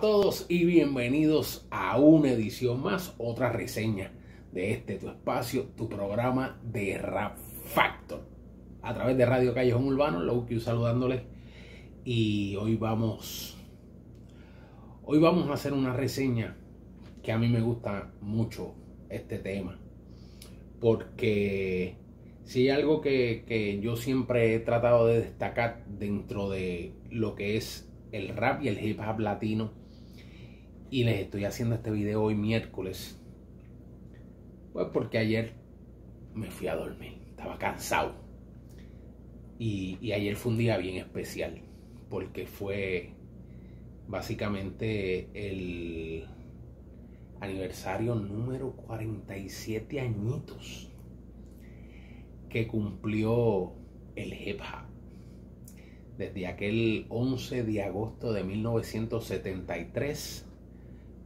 a todos y bienvenidos a una edición más, otra reseña de este tu espacio, tu programa de Rap Factor, a través de Radio Callejón Urbano. Low-Q saludándoles, y hoy vamos a hacer una reseña que a mí me gusta mucho este tema, porque si hay algo que yo siempre he tratado de destacar dentro de lo que es el rap y el hip hop latino, y les estoy haciendo este video hoy miércoles, pues porque ayer me fui a dormir, estaba cansado, y ayer fue un día bien especial, porque fue básicamente el aniversario número 47 añitos que cumplió el hip hop. Desde aquel 11 de agosto de 1973,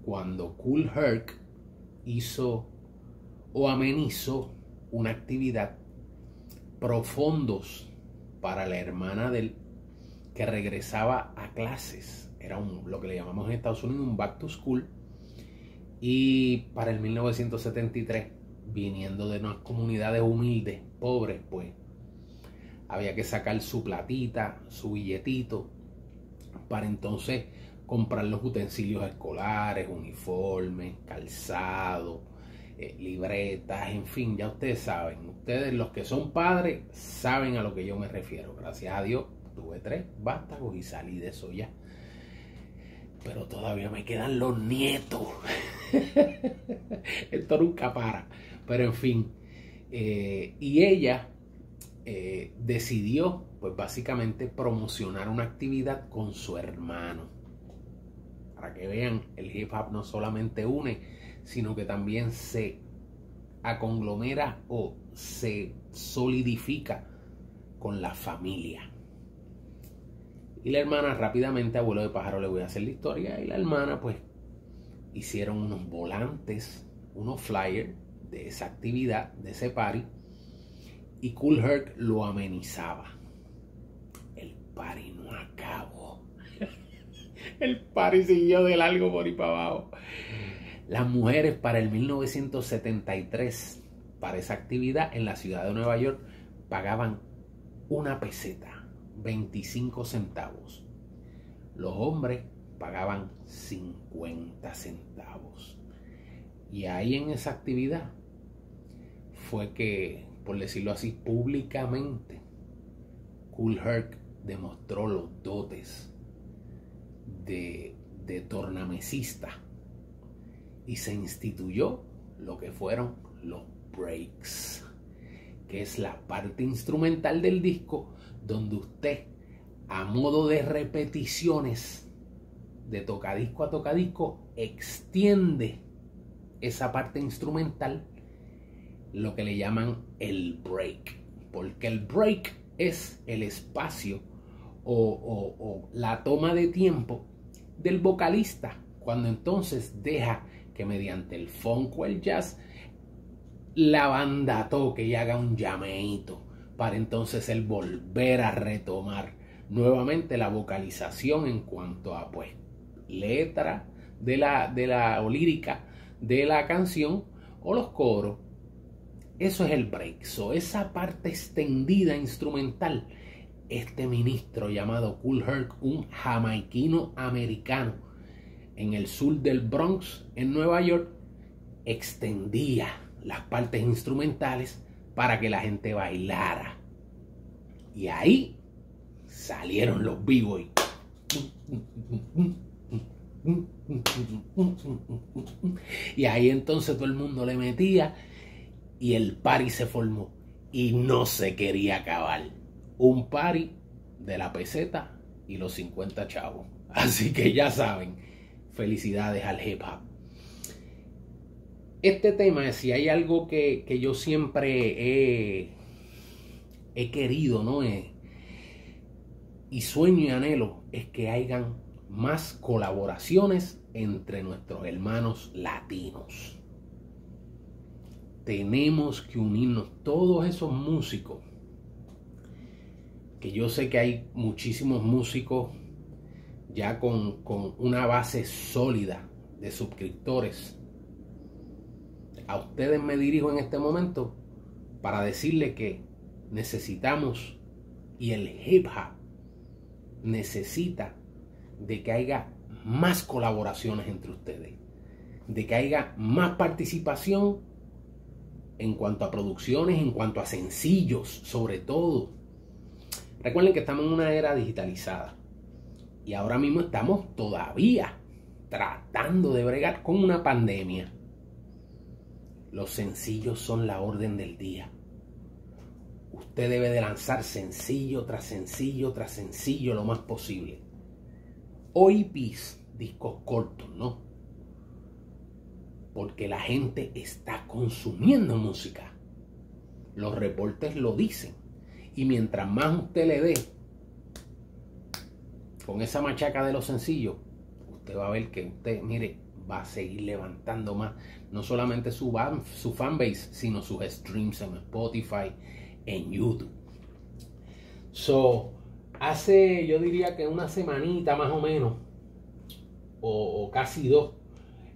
cuando Cool Herc hizo o amenizó una actividad Profundos para la hermana del que regresaba a clases. Era lo que le llamamos en Estados Unidos un back to school. Y para el 1973, viniendo de unas comunidades humildes, pobres, pues había que sacar su platita, su billetito, para entonces comprar los utensilios escolares, uniformes, calzado, libretas, en fin, ya ustedes saben. Ustedes, los que son padres, saben a lo que yo me refiero. Gracias a Dios tuve 3 vástagos y salí de eso ya. Pero todavía me quedan los nietos. Esto nunca para. Pero en fin, y ella decidió, pues básicamente, promocionar una actividad con su hermano. Para que vean, el hip hop no solamente une, sino que también se aconglomera o se solidifica con la familia. Y la hermana, rápidamente, abuelo de pájaro, le voy a hacer la historia. Y la hermana, pues, hicieron unos volantes, unos flyers de esa actividad, de ese party. Y Cool Herc lo amenizaba. El party no acabó. El party siguió de largo por ahí para abajo. Las mujeres para el 1973, para esa actividad en la ciudad de Nueva York, pagaban 1 peseta, 25 centavos. Los hombres pagaban 50 centavos. Y ahí en esa actividad fue que, por decirlo así, públicamente, Cool Herc demostró los dotes de tornamesista, y se instituyó lo que fueron los breaks, que es la parte instrumental del disco donde usted, a modo de repeticiones de tocadisco a tocadisco, extiende esa parte instrumental, lo que le llaman el break, porque el break es el espacio o la toma de tiempo del vocalista, cuando entonces deja que mediante el funk o el jazz la banda toque y haga un llameíto, para entonces él volver a retomar nuevamente la vocalización en cuanto a, pues, letra o lírica de la canción o los coros. Eso es el break. So, esa parte extendida instrumental, este ministro llamado Cool Herc, un jamaiquino americano en el sur del Bronx, en Nueva York, extendía las partes instrumentales para que la gente bailara. Y ahí salieron los b-boys. Y ahí entonces todo el mundo le metía, y el party se formó y no se quería acabar. Un party de la peseta y los 50 chavos. Así que ya saben, felicidades al hip hop. Este tema, si hay algo que yo siempre he querido, ¿no? Y sueño y anhelo, es que hayan más colaboraciones entre nuestros hermanos latinos. Tenemos que unirnos todos esos músicos, que yo sé que hay muchísimos músicos ya con una base sólida de suscriptores, a ustedes me dirijo en este momento para decirle que necesitamos, y el hip hop necesita, de que haya más colaboraciones entre ustedes, de que haya más participación en cuanto a producciones, en cuanto a sencillos, sobre todo. Recuerden que estamos en una era digitalizada y ahora mismo estamos todavía tratando de bregar con una pandemia. Los sencillos son la orden del día. Usted debe de lanzar sencillo tras sencillo tras sencillo lo más posible. OIPs, discos cortos, ¿no? Porque la gente está consumiendo música. Los reportes lo dicen. Y mientras más usted le dé con esa machaca de los sencillos, usted va a ver que usted, mire, va a seguir levantando más. No solamente su fanbase, sino sus streams en Spotify, en YouTube. So, hace, yo diría que una semanita más o menos, o casi dos,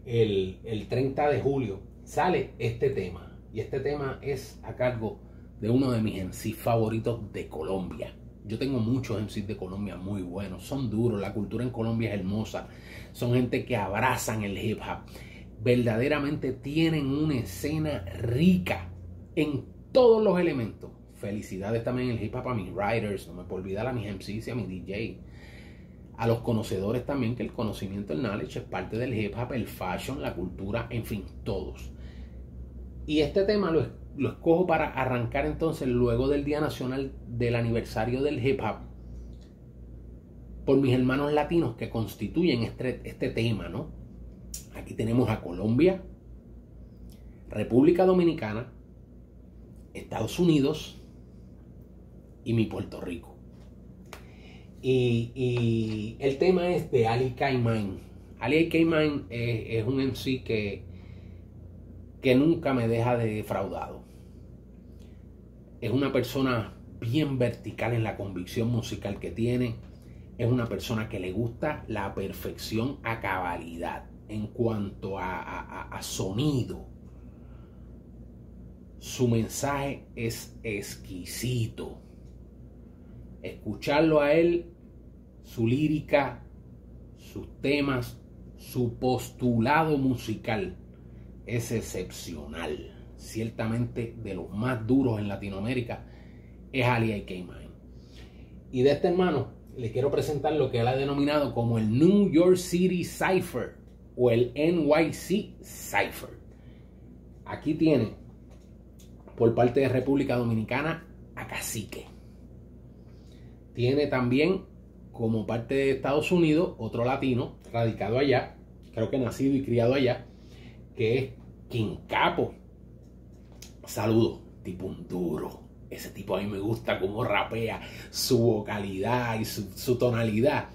el 30 de julio sale este tema. Y este tema es a cargo de uno de mis MCs favoritos de Colombia. Yo tengo muchos MCs de Colombia muy buenos, son duros, la cultura en Colombia es hermosa. Son gente que abrazan el hip hop. Verdaderamente tienen una escena rica en todos los elementos. Felicidades también el hip hop a mis writers, no me puedo olvidar a mis MCs y a mis DJ. A los conocedores también, que el conocimiento, el knowledge, es parte del hip hop, el fashion, la cultura, en fin, todos. Y este tema lo escojo para arrancar entonces luego del Día Nacional del Aniversario del Hip Hop, por mis hermanos latinos que constituyen este tema, ¿no? Aquí tenemos a Colombia, República Dominicana, Estados Unidos y mi Puerto Rico. Y el tema es de Ali A.K.A. Mind. Ali A.K.A. Mind es un MC que nunca me deja de defraudado. Es una persona bien vertical en la convicción musical que tiene. Es una persona que le gusta la perfección a cabalidad en cuanto a sonido. Su mensaje es exquisito. Escucharlo a él, su lírica, sus temas, su postulado musical es excepcional. Ciertamente de los más duros en Latinoamérica es Ali A.K.A. Mind. Y de este hermano le quiero presentar lo que él ha denominado como el New York City Cypher o el NYC Cypher. Aquí tiene por parte de República Dominicana a Cazike. Tiene también como parte de Estados Unidos otro latino radicado allá, creo que nacido y criado allá, que es King Capo. Saludos, tipo un duro. Ese tipo a mí me gusta cómo rapea, su vocalidad y su tonalidad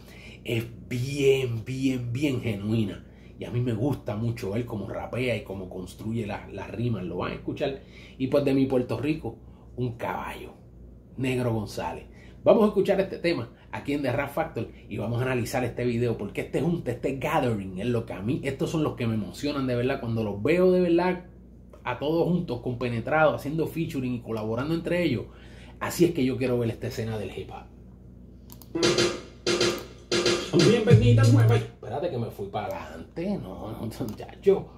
es bien genuina. Y a mí me gusta mucho él cómo rapea y cómo construye las rimas, lo van a escuchar. Y pues de mi Puerto Rico, un caballo, Negro González. Vamos a escuchar este tema aquí en The Rap Factor y vamos a analizar este video, porque este junta, este gathering es lo que a mí, estos son los que me emocionan de verdad, cuando los veo de verdad a todos juntos, compenetrados, haciendo featuring y colaborando entre ellos. Así es que yo quiero ver esta escena del hip hop. Bienvenida nueva. Espérate que me fui para adelante, no, ya yo.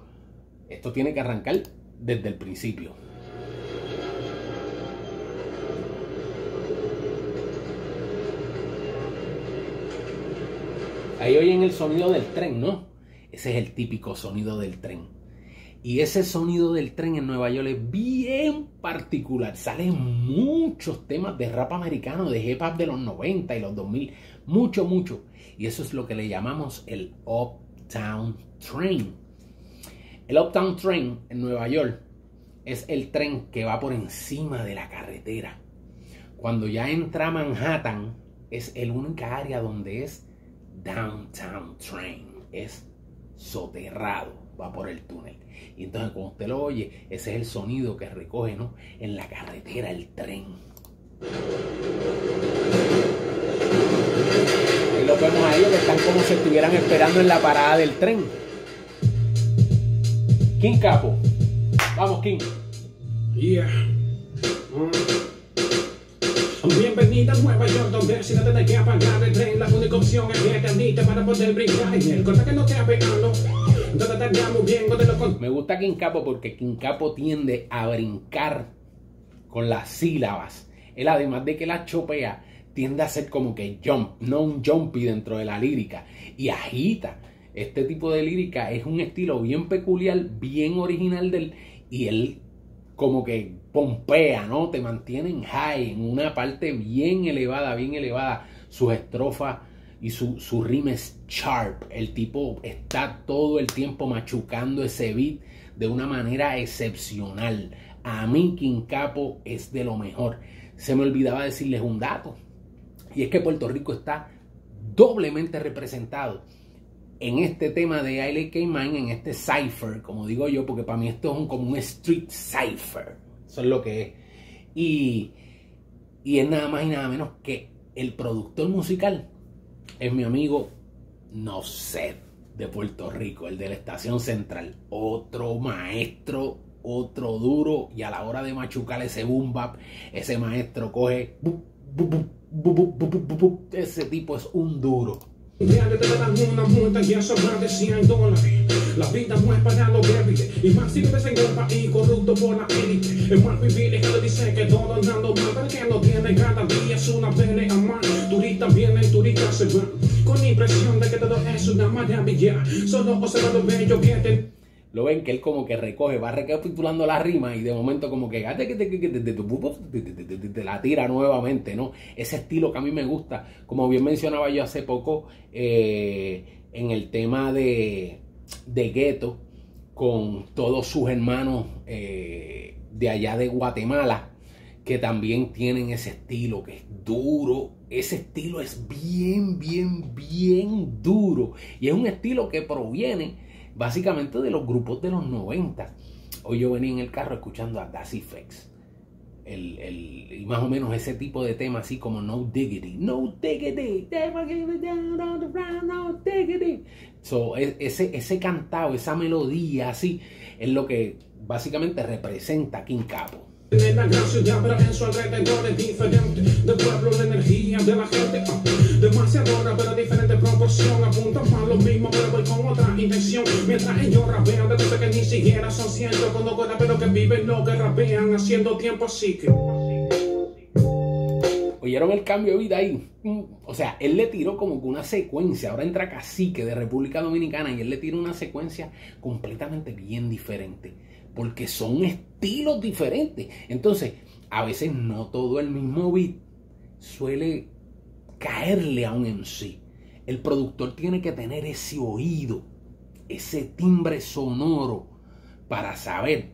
Esto tiene que arrancar desde el principio. Ahí oyen el sonido del tren, ¿no? Ese es el típico sonido del tren. Y ese sonido del tren en Nueva York es bien particular. Salen muchos temas de rap americano, de hip hop de los 90 y los 2000. Mucho. Y eso es lo que le llamamos el Uptown Train. El Uptown Train en Nueva York es el tren que va por encima de la carretera. Cuando ya entra Manhattan, es el única área donde es Downtown Train, es soterrado, va por el túnel. Y entonces cuando usted lo oye, ese es el sonido que recoge, ¿no?, en la carretera el tren. Y lo los vemos a ellos que están como si estuvieran esperando en la parada del tren. King Capo. Vamos, King. Yeah. Bienvenida a Nueva York, donde si no tenés que apagar el tren, la única opción es bien candita para poder brincar en el corta que no te apegalo. Me gusta King Capo porque King Capo tiende a brincar con las sílabas. Él, además de que la chopea, tiende a hacer como que jump, no un jumpy dentro de la lírica, y agita. Este tipo de lírica es un estilo bien peculiar, bien original del, y él como que pompea, ¿no? Te mantiene en high, en una parte bien elevada, bien elevada. Sus estrofas y su rima es sharp. El tipo está todo el tiempo machucando ese beat de una manera excepcional. A mí King Capo es de lo mejor. Se me olvidaba decirles un dato, y es que Puerto Rico está doblemente representado en este tema de Ali A.K.A. Mind, en este cypher, como digo yo, porque para mí esto es como un street cypher. Eso es lo que es. Y es nada más y nada menos que el productor musical es mi amigo NYC de Puerto Rico, el de la Estación Central. Otro maestro, otro duro, y a la hora de machucar ese boom bap, ese maestro coge... Ese tipo es un duro. La vida no es para los débiles, y más si vives en un país corrupto por la élite. Es mal vivir y gente dice que todo andando mal, pero que no tiene cada día es una pelea mal. Turistas vienen, turistas se van, con impresión de que todo es una maravilla. Solo observando bello que te... Lo ven que él como que recoge, va recapitulando la rima y de momento como que la tira nuevamente, ¿no? Ese estilo que a mí me gusta, como bien mencionaba yo hace poco en el tema de Gueto, con todos sus hermanos de allá de Guatemala, que también tienen ese estilo que es duro. Ese estilo es bien, bien, bien duro, y es un estilo que proviene básicamente de los grupos de los 90. Hoy yo venía en el carro escuchando a Dasifex, y más o menos ese tipo de tema, así como No Diggity, No Diggity, No Diggity. So, ese cantado, esa melodía así, es lo que básicamente representa a King Capo. En la gran ciudad, pero en su alrededor es diferente. De pueblo, la energía de la gente. Demasiadora, pero diferente proporción. Apuntan para lo mismo, pero voy con otra intención. Mientras ellos rapean de cosas que ni siquiera son ciertas. Cuando con raperos que viven lo que rapean, haciendo tiempo así que... ¿Oyeron el cambio de vida ahí? O sea, él le tiró como que una secuencia. Ahora entra Cazike de República Dominicana y él le tira una secuencia completamente bien diferente, porque son estilos diferentes. Entonces, a veces no todo el mismo beat suele caerle a un MC. El productor tiene que tener ese oído, ese timbre sonoro, para saber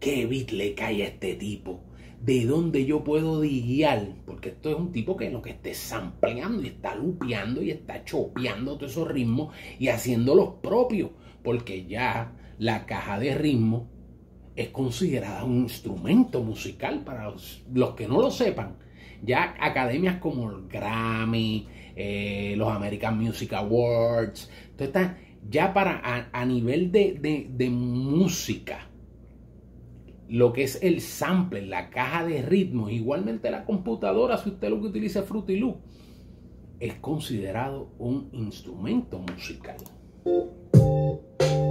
qué beat le cae a este tipo, de dónde yo puedo diguiar, porque esto es un tipo que lo que esté sampleando y está lupeando y está chopeando todos esos ritmos y haciendo los propios, porque ya la caja de ritmo es considerada un instrumento musical. Para los que no lo sepan, ya academias como el Grammy, los American Music Awards, entonces está ya para a nivel de música. Lo que es el sample, la caja de ritmos, igualmente la computadora, si usted lo que utiliza es Fruity Loop, es considerado un instrumento musical.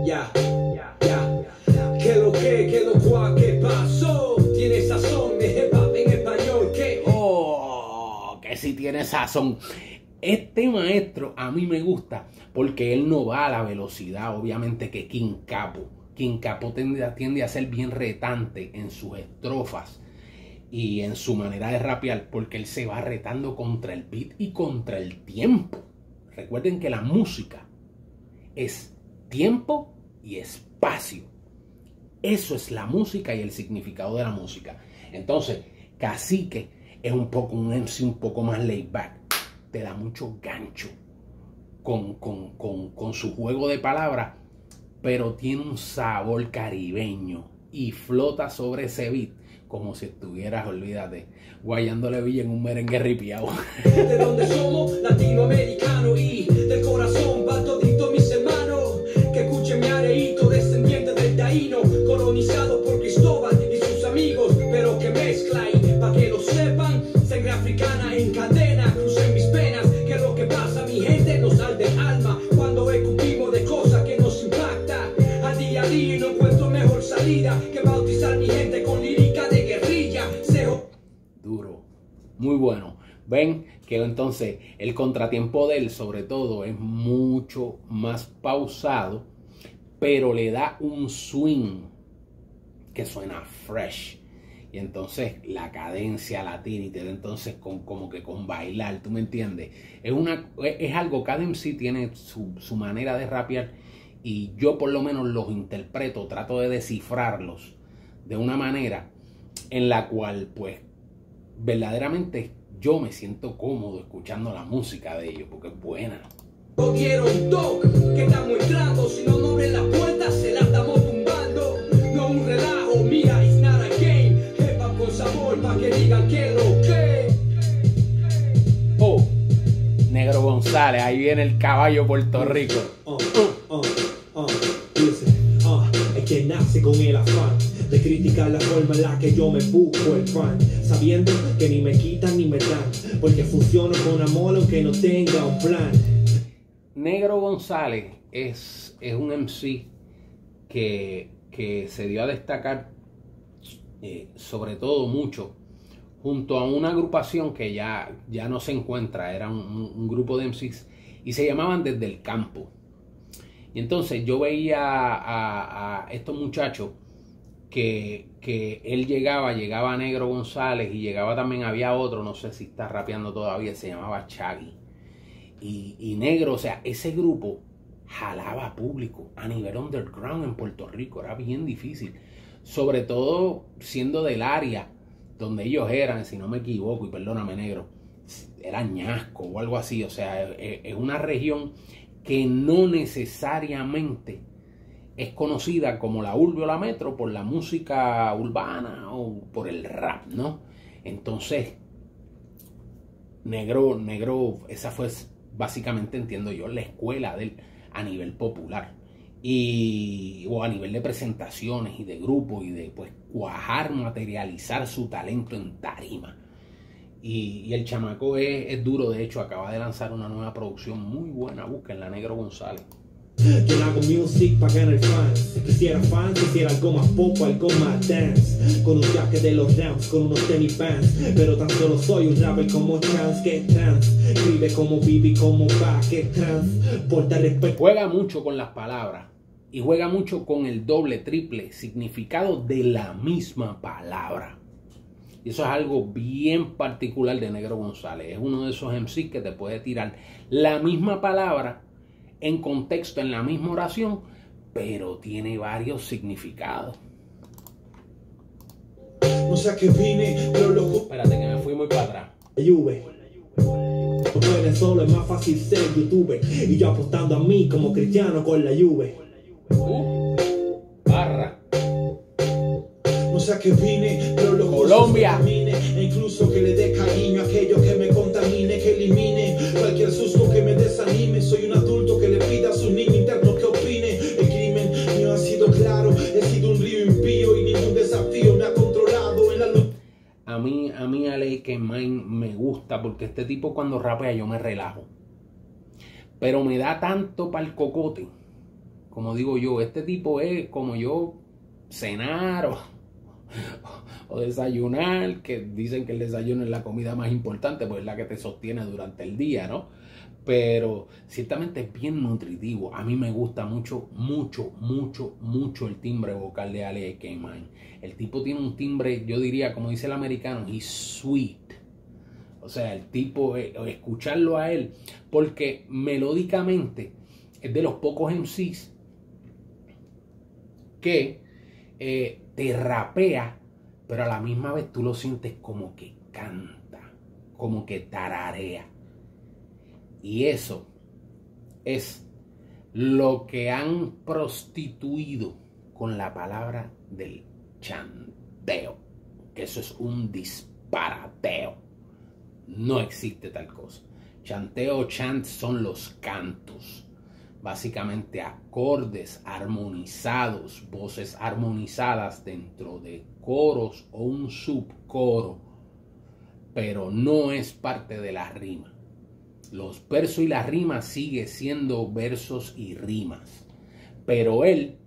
Ya, ya, ya, ya. ¿Qué lo cual, qué pasó? Tiene sazón, es rap en español, ¿qué? Oh, que sí tiene sazón. Este maestro a mí me gusta porque él no va a la velocidad, obviamente, que King Capo. King Capo tiende a ser bien retante en sus estrofas y en su manera de rapear, porque él se va retando contra el beat y contra el tiempo. Recuerden que la música es tiempo y espacio. Eso es la música y el significado de la música. Entonces, Cazike es un MC un poco más laid back. Te da mucho gancho con su juego de palabras, pero tiene un sabor caribeño y flota sobre ese beat como si estuvieras, olvídate, guayándole villa en un merengue ripiao. De donde somos latinoamericano y del corazón va todito mis hermanos, que escuchen mi areíto, descendiente del taíno, colonizado por Cristóbal y sus amigos, pero que mezcla y pa' que lo sepan, sangre africana en cadena, crucen mis penas, que lo que pasa mi gente nos sal del alma, cuando escupimos de cosas que nos impacta, al día a día no encuentro mejor salida que bautizar mi gente con lírica de guerrilla. Duro, muy bueno. Ven que entonces el contratiempo de él sobre todo es mucho más pausado, pero le da un swing que suena fresh. Y entonces la cadencia latina y te da entonces como que con bailar, ¿tú me entiendes? Es algo, cada MC tiene su manera de rapear y yo por lo menos los interpreto, trato de descifrarlos de una manera en la cual pues verdaderamente yo me siento cómodo escuchando la música de ellos porque es buena. No quiero un toque que estamos entrando, si no abren la puerta se la estamos tumbando, no un relajo, mira, it's not a game, jefa con sabor pa' que digan que lo que. Oh, Negro González, ahí viene el caballo Puerto Rico. Es que nace con el afán de criticar la forma en la que yo me busco el pan, sabiendo que ni me quitan ni me dan, porque funciono con amor aunque no tenga un plan. Negro González es un MC que se dio a destacar sobre todo mucho junto a una agrupación que ya no se encuentra, era un grupo de MCs y se llamaban Desde el Campo. Y entonces yo veía a estos muchachos que él llegaba Negro González y llegaba también, había otro, no sé si está rapeando todavía, se llamaba Chagui. Y Negro, o sea, ese grupo jalaba público a nivel underground en Puerto Rico, era bien difícil, sobre todo siendo del área donde ellos eran, si no me equivoco, y perdóname Negro, era Ñasco o algo así, o sea, es una región que no necesariamente es conocida como la urbe o la metro por la música urbana o por el rap, ¿no? Entonces, Negro, esa fue básicamente, entiendo yo, la escuela de él a nivel popular o a nivel de presentaciones y de grupo y de pues cuajar, materializar su talento en tarima. Y el chamaco es duro, de hecho acaba de lanzar una nueva producción muy buena, búsquenla, Negro González. Yo hago music pa' ganar fans, quisiera algo más pop, algo más dance, con un jacket de los Rams, con unos tenis pants, pero tan solo soy un rapper como Chance, que trans, vive como Bibi, como Pa, que trans, porta respeto. Juega mucho con las palabras y juega mucho con el doble, triple significado de la misma palabra. Y eso es algo bien particular de Negro González. Es uno de esos MCs que te puede tirar la misma palabra en contexto, en la misma oración, pero tiene varios significados. No sé a qué vine, pero loco. Espérate que me fui muy para atrás. Porque en el solo es más fácil ser youtuber y yo apostando a mí como cristiano con la Juve. No sé a qué vine, pero loco. Colombia. E incluso que le dé cariño a aquellos que me contamine, que elimine cualquier susto que me desanime. Soy un adulto que le pida a su niño interno que opine. El crimen mío ha sido claro, he sido un río impío y ningún desafío me ha controlado en la luz. A mí A.K.A. Mind me gusta porque este tipo cuando rapea yo me relajo. Pero me da tanto pa'l cocote, como digo yo, este tipo es como yo cenar o desayunar, que dicen que el desayuno es la comida más importante, pues es la que te sostiene durante el día, ¿no? Pero ciertamente es bien nutritivo. A mí me gusta mucho, mucho, mucho, mucho el timbre vocal de Ali A.K.A. Mind. El tipo tiene un timbre, yo diría, como dice el americano, he's sweet. O sea, el tipo, escucharlo a él, porque melódicamente es de los pocos MCs que te rapea, pero a la misma vez tú lo sientes como que canta, como que tararea. Y eso es lo que han prostituido con la palabra del chambeo, que eso es un disparateo. No existe tal cosa. Chanteo o chant son los cantos, básicamente acordes armonizados, voces armonizadas dentro de coros o un subcoro, pero no es parte de la rima. Los versos y la rima sigue siendo versos y rimas, pero él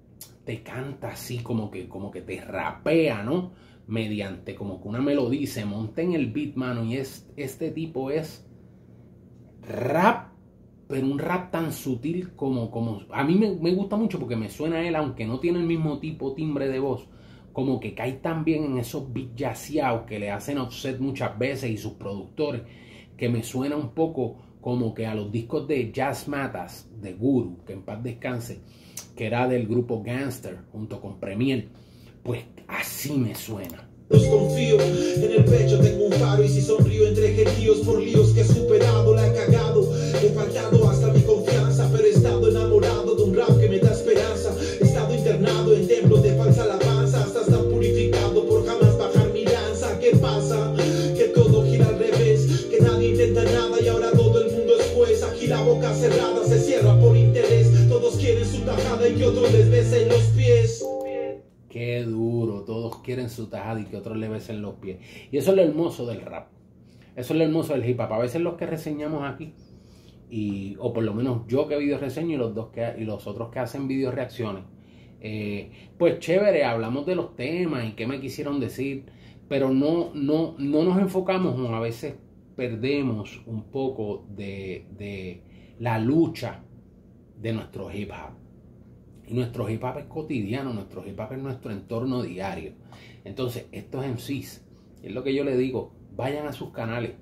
te canta así como que te rapea, ¿no? Mediante como que una melodía, se monta en el beat, mano, y este tipo es rap, pero un rap tan sutil como a mí me gusta mucho porque me suena a él, aunque no tiene el mismo tipo timbre de voz, como que cae tan bien en esos beats yaceados que le hacen Offset muchas veces y sus productores, que me suena un poco como que a los discos de Jazz Matas de Guru, que en paz descanse, que era del grupo Gangster junto con Premier, pues así me suena. Desconfío, en el pecho tengo un faro y si sonrío entre gentíos por líos que he superado, la he cagado, he faltado hasta mi confianza, pero he estado enamorado de un rap que me da esperanza, he estado internado en templos de falsa alabanza, hasta estar purificado por jamás bajar mi lanza. ¿Qué pasa? Que todo gira al revés, que nadie intenta nada y ahora todo el mundo es juez, aquí la boca cerrada se cierra por interés, todos quieren su tajada y que otros les besen los pies. Qué duro, todos quieren su tajada y que otros le besen los pies. Y eso es lo hermoso del rap. Eso es lo hermoso del hip hop. A veces los que reseñamos aquí, o por lo menos yo que video reseño y los otros que hacen video reacciones, pues chévere, hablamos de los temas y qué me quisieron decir, pero no nos enfocamos, o a veces perdemos un poco de la lucha de nuestro hip hop. Nuestro hip hop es cotidiano, nuestro hip hop es nuestro entorno diario. Entonces, estos MCs, es lo que yo les digo, vayan a sus canales,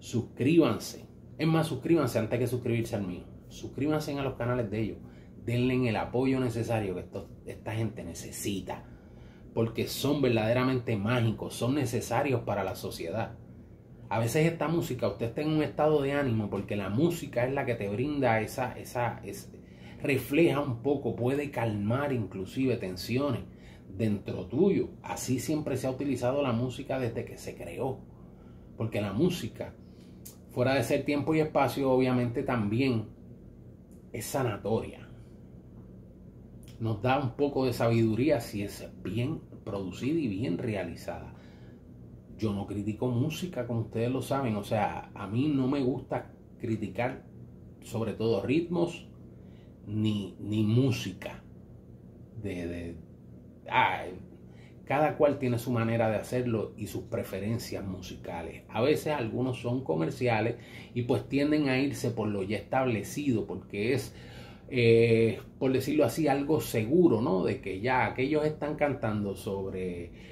suscríbanse. Es más, suscríbanse antes que suscribirse al mío. Suscríbanse a los canales de ellos. Denle el apoyo necesario que esta gente necesita, porque son verdaderamente mágicos, son necesarios para la sociedad. A veces esta música, usted está en un estado de ánimo, porque la música es la que te brinda refleja un poco, puede calmar inclusive tensiones dentro tuyo. Así siempre se ha utilizado la música desde que se creó, porque la música, fuera de ser tiempo y espacio, obviamente también es sanatoria. Nos da un poco de sabiduría si es bien producida y bien realizada. Yo no critico música, como ustedes lo saben, o sea, a mí no me gusta criticar sobre todo ritmos, ni música cada cual tiene su manera de hacerlo y sus preferencias musicales. A veces algunos son comerciales y pues tienden a irse por lo ya establecido, porque es por decirlo así, algo seguro, ¿no? De que ya aquellos están cantando sobre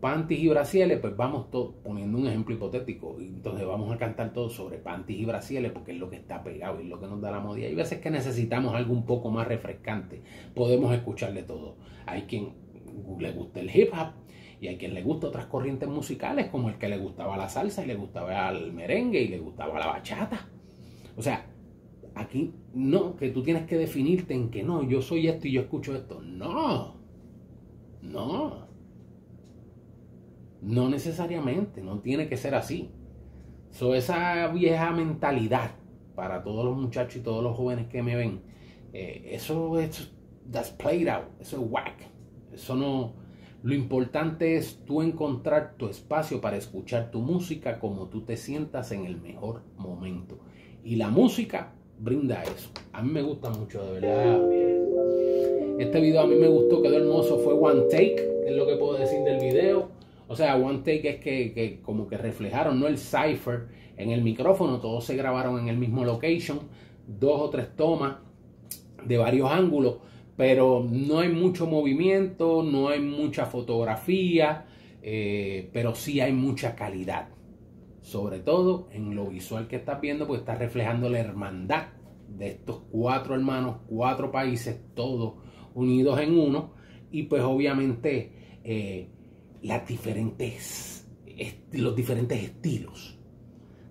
panties y brasieles, pues vamos poniendo un ejemplo hipotético, entonces vamos a cantar todo sobre panties y brasieles porque es lo que está pegado, es lo que nos da la moda. Hay veces que necesitamos algo un poco más refrescante, podemos escucharle todo. Hay quien le gusta el hip hop y hay quien le gusta otras corrientes musicales, como el que le gustaba la salsa y le gustaba el merengue y le gustaba la bachata. O sea, aquí no, que tú tienes que definirte en que no, yo soy esto y yo escucho esto. No necesariamente, no tiene que ser así. Esa vieja mentalidad, para todos los muchachos y todos los jóvenes que me ven, eso es that's played out, eso es whack. Eso no. Lo importante es tú encontrar tu espacio para escuchar tu música como tú te sientas en el mejor momento. Y la música brinda eso. A mí me gusta mucho, de verdad. Este video a mí me gustó, quedó hermoso, fue one take, es lo que puedo decir del video. O sea, one take es que como que reflejaron, ¿no? El cipher en el micrófono, todos se grabaron en el mismo location, 2 o 3 tomas de varios ángulos, pero no hay mucho movimiento, no hay mucha fotografía, pero sí hay mucha calidad. Sobre todo en lo visual que estás viendo, pues está reflejando la hermandad de estos 4 hermanos, 4 países, todos unidos en uno, y pues obviamente los diferentes estilos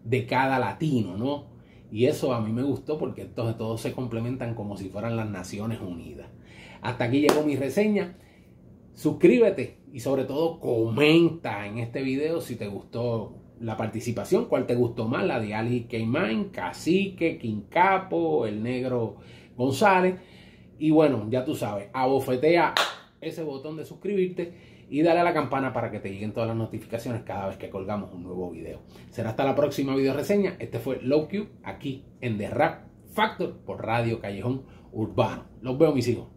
de cada latino, ¿no? Y eso a mí me gustó, porque entonces todos se complementan como si fueran las Naciones Unidas. Hasta aquí llegó mi reseña. Suscríbete y sobre todo comenta en este video si te gustó la participación, cuál te gustó más, la de Ali A.K.A. Mind, Cazike, King Capo, el Negro González. Y bueno, ya tú sabes, abofetea ese botón de suscribirte y dale a la campana para que te lleguen todas las notificaciones cada vez que colgamos un nuevo video. Será hasta la próxima video reseña. Este fue Low-Q aquí en The Rap Factor por Radio Callejón Urbano. Los veo, mis hijos.